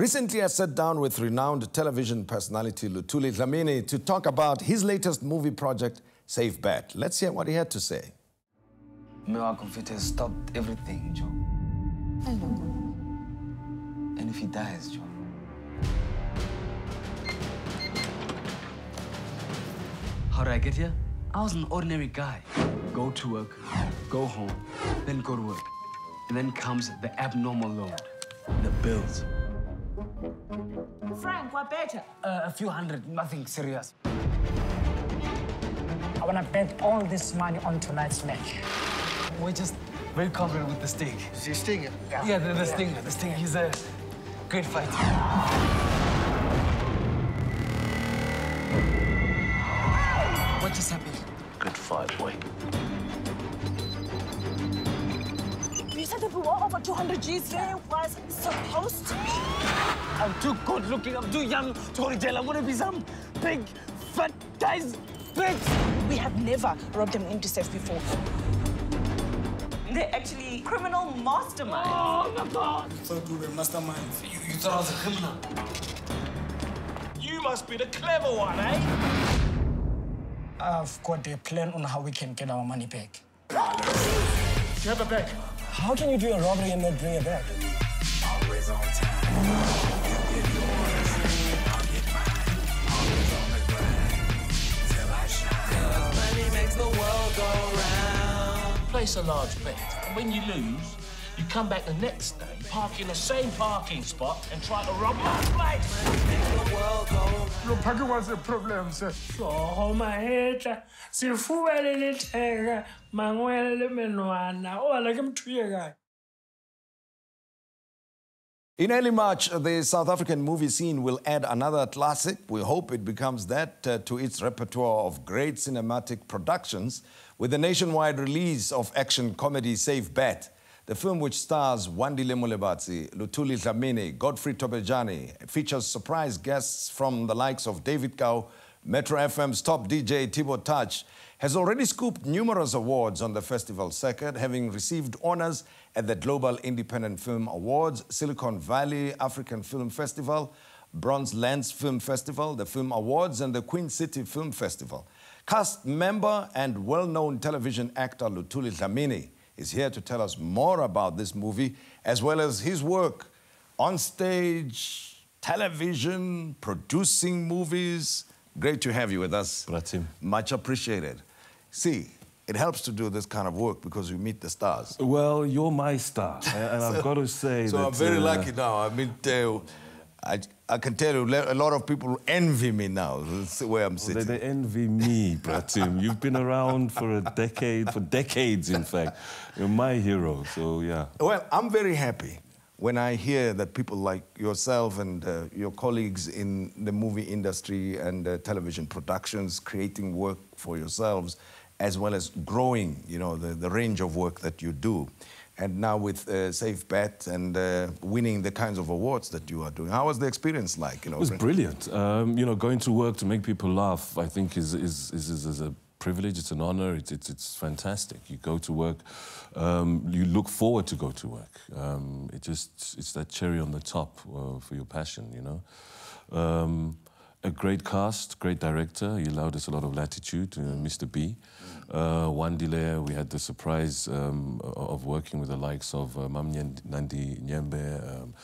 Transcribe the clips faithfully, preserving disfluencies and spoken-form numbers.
Recently, I sat down with renowned television personality Luthuli Dlamini to talk about his latest movie project, Safe Bet. Let's hear what he had to say. Miracle Confit has stopped everything, Joe. I know. And if he dies, Joe? How did I get here? I was an ordinary guy. Go to work, go home, then go to work. And then comes the abnormal load, the bills. Frank, what better? Uh, a few hundred, nothing serious. I want to bet all this money on tonight's match. We're just very confident with the Sting. Is he Stinger? Yeah, yeah the, the yeah. Stinger, the Stinger. He's a great fighter. What just happened? Good fight, boy. You said if we were over two hundred G's, yeah. There was supposed to be. I'm too good looking, I'm too young to go to jail. I want to be some big, fat guy's bitch. We have never robbed them into safe before. They're actually criminal masterminds. Oh, my God! You thought we were masterminds. You, you thought I was a criminal. You must be the clever one, eh? I've got a plan on how we can get our money back. Do you have a bag? How can you do a robbery and not bring a bag? Always on time. You get yours. I'll get mine. Always on the grind. Till I shine. 'Cause money makes the world go round. Place a large bet, and when you lose, you come back the next day, park in the same parking spot, and try to rob my place. Your pocket was a problem, sir. Oh, my head. See, fuel in it, eh? Manuel Menuana. Oh, I like him to you, guy. In early March, the South African movie scene will add another classic. We hope it becomes that uh, to its repertoire of great cinematic productions with the nationwide release of action comedy Safe Bet, the film which stars Wandile Mulebazi, Luthuli Dlamini, Godfrey Tobejani. It features surprise guests from the likes of David Kau, Metro F M's top D J Thibaut Touch, has already scooped numerous awards on the festival circuit, having received honors at the Global Independent Film Awards, Silicon Valley African Film Festival, Bronze Lens Film Festival, the Film Awards, and the Queen City Film Festival. Cast member and well-known television actor Luthuli Dlamini is here to tell us more about this movie, as well as his work on stage, television, producing movies. Great to have you with us. Grazie. Much appreciated. See, it helps to do this kind of work because you meet the stars. Well, you're my star, and so, I've got to say so that... So I'm very uh, lucky now. I mean, uh, I, I can tell you, a lot of people envy me now. That's where I'm sitting. They, they envy me, Pratim. You've been around for a decade, for decades, in fact. You're my hero, so, yeah. Well, I'm very happy when I hear that people like yourself and uh, your colleagues in the movie industry and uh, television productions creating work for yourselves, as well as growing, you know, the, the range of work that you do. And now with uh, Safe Bet and uh, winning the kinds of awards that you are doing, how was the experience like? You know, it was brilliant. Um, you know, going to work to make people laugh, I think, is, is, is, is, is a privilege, it's an honor, it's, it's, it's fantastic. You go to work, um, you look forward to go to work. Um, it just, it's that cherry on the top uh, for your passion, you know. Um, a great cast, great director, he allowed us a lot of latitude, uh, Mister B. Uh, Wandile, we had the surprise um, of working with the likes of uh, Mam Nandi Nyembe, um,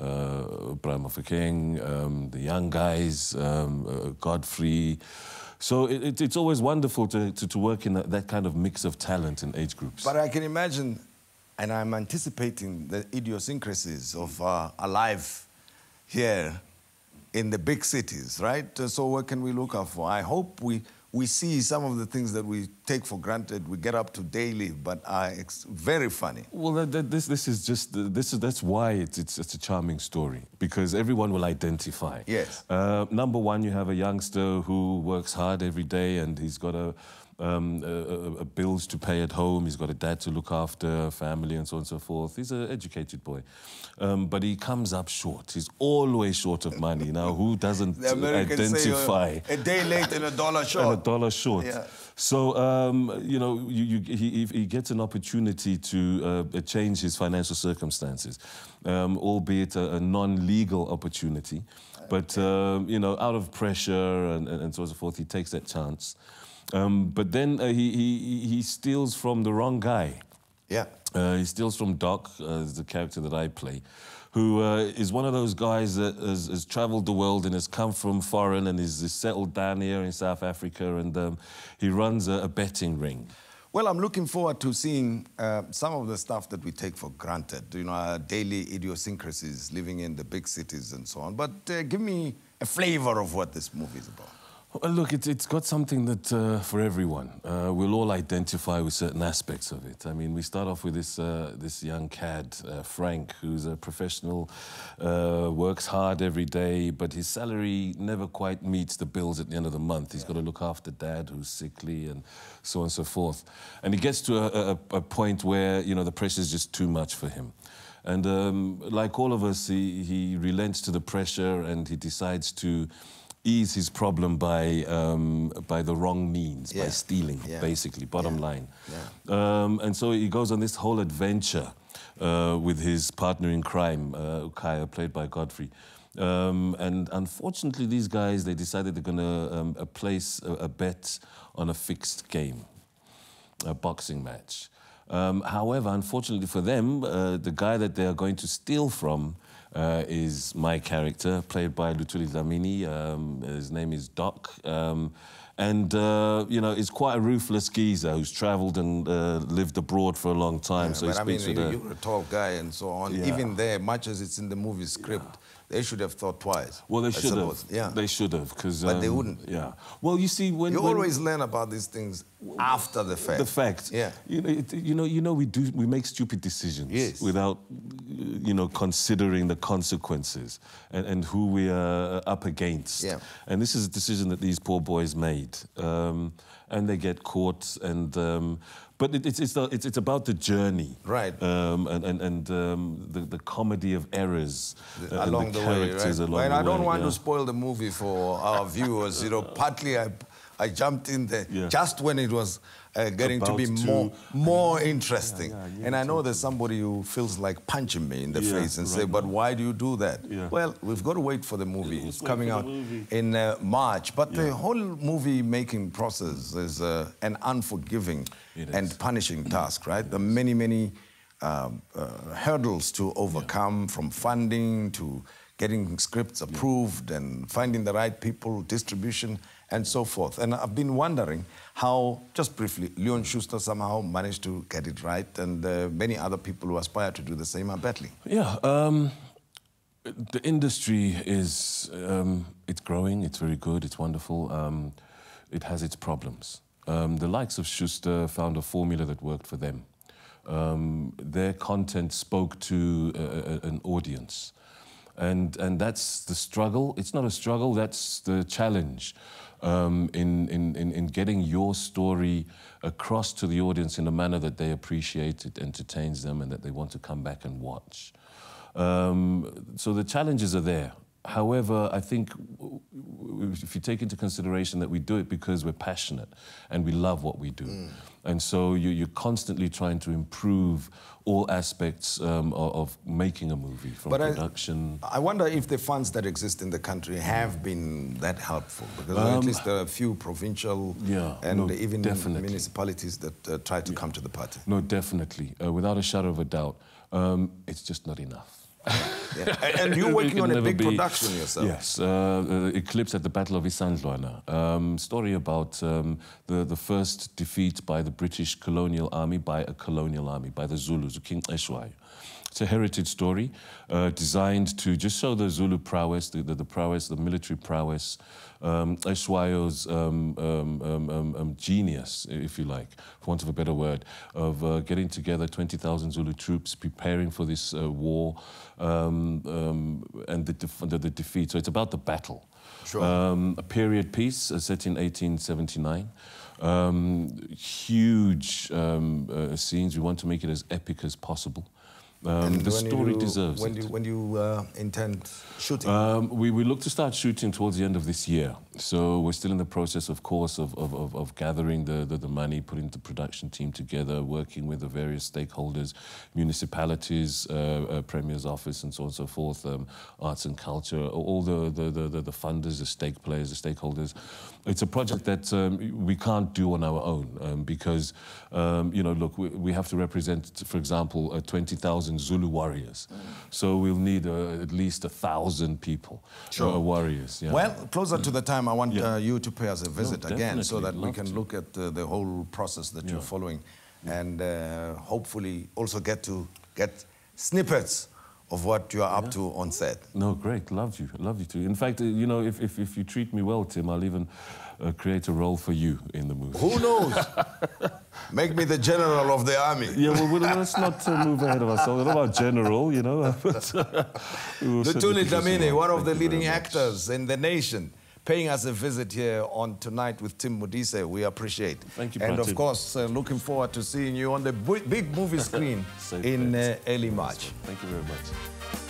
uh, Brahma Fikeng, um, the young guys, um, uh, Godfrey. So it, it, it's always wonderful to, to, to work in that, that kind of mix of talent and age groups. But I can imagine, and I'm anticipating the idiosyncrasies of uh, our life here in the big cities, right? So what can we look out for? I hope we, we see some of the things that we take for granted, we get up to daily, but are ex very funny. Well, that, that, this, this is just, this is, that's why it's, it's, it's a charming story, because everyone will identify. Yes. Uh, number one, you have a youngster who works hard every day and he's got a, um, a, a bills to pay at home. He's got a dad to look after, family, and so on and so forth. He's an educated boy. Um, but he comes up short. He's always short of money. Now, who doesn't identify? A day late and a dollar short. And a dollar short. Yeah. So, um, you know, you, you, he, he gets an opportunity to uh, change his financial circumstances, um, albeit a, a non-legal opportunity. But, um, you know, out of pressure and, and so on and so forth, he takes that chance. Um, but then uh, he, he, he steals from the wrong guy. Yeah. Uh, he steals from Doc, uh, the character that I play, who uh, is one of those guys that has, has traveled the world and has come from foreign and is, is settled down here in South Africa, and um, he runs a, a betting ring. Well, I'm looking forward to seeing uh, some of the stuff that we take for granted, you know, our daily idiosyncrasies, living in the big cities and so on. But uh, give me a flavor of what this movie is about. Well, look, it's, it's got something that, uh, for everyone, uh, we'll all identify with certain aspects of it. I mean, we start off with this, uh, this young cad, uh, Frank, who's a professional, uh, works hard every day, but his salary never quite meets the bills at the end of the month. He's yeah. got to look after Dad, who's sickly, and so on and so forth. And he gets to a, a, a point where, you know, the pressure's just too much for him. And um, like all of us, he, he relents to the pressure, and he decides to ease his problem by, um, by the wrong means, yeah. by stealing, yeah. basically, bottom yeah. line. Yeah. Um, and so he goes on this whole adventure uh, with his partner in crime, uh, Kaya, played by Godfrey. Um, and unfortunately, these guys, they decided they're going to um, place a, a bet on a fixed game, a boxing match. Um, however, unfortunately for them, uh, the guy that they are going to steal from uh, is my character, played by Luthuli Dlamini. Um, his name is Doc. Um, and, uh, you know, he's quite a ruthless geezer who's traveled and uh, lived abroad for a long time. Yeah, so but he speaks I mean, with you, a... you're a tall guy and so on. Yeah. Even there, much as it's in the movie script, yeah. they should have thought twice. Well, they should have. Yeah. They should have, because... But um, they wouldn't. Yeah. Well, you see, when... You when, always learn about these things after the fact. The fact. Yeah. You know, it, you know, you know we, do, we make stupid decisions yes. without, you know, considering the consequences and, and who we are up against. Yeah. And this is a decision that these poor boys made. Um, and they get caught and... Um, But it, it's, it's, it's, it's about the journey. Right. Um, and and, and um, the, the comedy of errors. The, uh, along the, the characters way, right? Along right, the I don't way, want yeah. to spoil the movie for our viewers. You know, partly I, I jumped in there yeah. just when it was uh, getting about to be to, more, more interesting. Yeah, yeah, yeah, and I know there's somebody who feels like punching me in the yeah, face and right say, now. But why do you do that? Yeah. Well, we've got to wait for the movie. Yeah, it's coming out movie. in uh, March. But yeah. the whole movie-making process is uh, an unforgiving and punishing task, right? The many, many um, uh, hurdles to overcome, yeah. from funding to getting scripts approved yeah. and finding the right people, distribution, and so forth. And I've been wondering how, just briefly, Leon Schuster somehow managed to get it right, and uh, many other people who aspire to do the same are battling. Yeah. Um... The industry is, um, it's growing, it's very good, it's wonderful. Um, it has its problems. Um, the likes of Schuster found a formula that worked for them. Um, their content spoke to a, a, an audience. And, and that's the struggle. It's not a struggle, that's the challenge um, in, in, in getting your story across to the audience in a manner that they appreciate, it entertains them, and that they want to come back and watch. Um, so the challenges are there. However, I think if you take into consideration that we do it because we're passionate and we love what we do. Mm. And so you, you're constantly trying to improve all aspects um, of, of making a movie, from but production. I, I wonder if the funds that exist in the country have been that helpful, because um, at least there are a few provincial yeah, and no, even definitely. municipalities that uh, try to yeah. come to the party. No, definitely. Uh, without a shadow of a doubt, um, it's just not enough. yeah. And you're working on a big be... production yourself. Yes, uh, The Eclipse at the Battle of Isandlwana. Um, story about um, the, the first defeat by the British colonial army, by a colonial army, by the Zulus, King Cetshwayo. It's a heritage story uh, designed to just show the Zulu prowess, the, the, the prowess, the military prowess, um, Cetshwayo's um, um, um, um, genius, if you like, for want of a better word, of uh, getting together twenty thousand Zulu troops, preparing for this uh, war, um, um, um, and the, def the, the defeat. So it's about the battle. Sure. Um, a period piece uh, set in eighteen seventy-nine. Um, huge um, uh, scenes. We want to make it as epic as possible. Um, the story you, deserves when it. You, when you uh, intend shooting? Um, we, we look to start shooting towards the end of this year. So we're still in the process, of course, of, of, of, of gathering the, the, the money, putting the production team together, working with the various stakeholders, municipalities, uh, uh, Premier's office, and so on and so forth, um, arts and culture, all the, the, the, the, the funders, the stake players, the stakeholders. It's a project that um, we can't do on our own um, because, um, you know, look, we, we have to represent, for example, uh, twenty thousand Zulu warriors. Mm. So we'll need uh, at least a thousand people, sure. uh, warriors. Yeah. Well, closer to the time, I want yeah. uh, you to pay us a visit no, again so that we can to. look at uh, the whole process that yeah. you're following yeah. and uh, hopefully also get to get snippets of what you are up yeah. to on set. No, great, love you, love you too. In fact, you know, if, if, if you treat me well, Tim, I'll even uh, create a role for you in the movie. Who knows? Make me the general of the army. Yeah, well, well let's not uh, move ahead of ourselves. Not about general, you know. Luthuli Dlamini, one of the leading actors in the nation, paying us a visit here on Tonight with Tim Modise. We appreciate. Thank you, Martin. And of course, uh, looking forward to seeing you on the big movie screen in uh, early March. Thank you very much.